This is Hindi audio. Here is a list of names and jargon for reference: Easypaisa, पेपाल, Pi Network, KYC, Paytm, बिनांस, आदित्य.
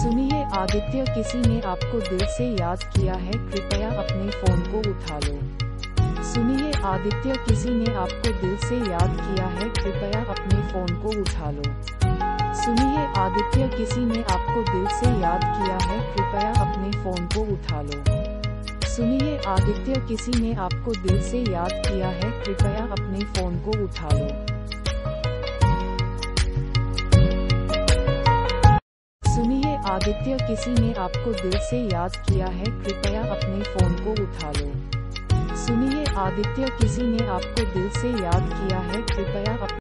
सुनिए आदित्य, किसी ने आपको दिल से याद किया है, कृपया अपने फोन को उठा लो। सुनिए आदित्य, किसी ने आपको दिल से याद किया है, कृपया अपने फोन को उठा लो। सुनिए आदित्य, किसी ने आपको दिल से याद किया है, कृपया अपने फोन को उठा लो। सुनिए आदित्य, किसी ने आपको दिल से याद किया है, कृपया अपने फोन को उठा लो। सुनिए आदित्य, किसी ने आपको दिल से याद किया है, कृपया अपने फोन को उठा लो। सुनिए आदित्य, किसी ने आपको दिल से याद किया है, कृपया